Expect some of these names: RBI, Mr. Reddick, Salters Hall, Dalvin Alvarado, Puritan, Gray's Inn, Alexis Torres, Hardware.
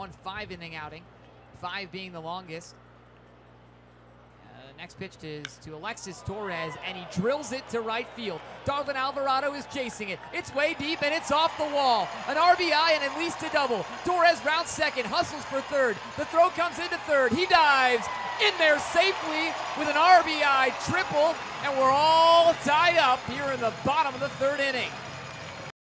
one 5-inning outing, 5 being the longest. The next pitch is to Alexis Torres, and he drills it to right field. Dalvin Alvarado is chasing it. It's way deep, and it's off the wall. An RBI and at least a double. Torres rounds second, hustles for third. The throw comes into third. He dives in there safely with an RBI triple, and we're all tied up here in the bottom of the 3rd inning.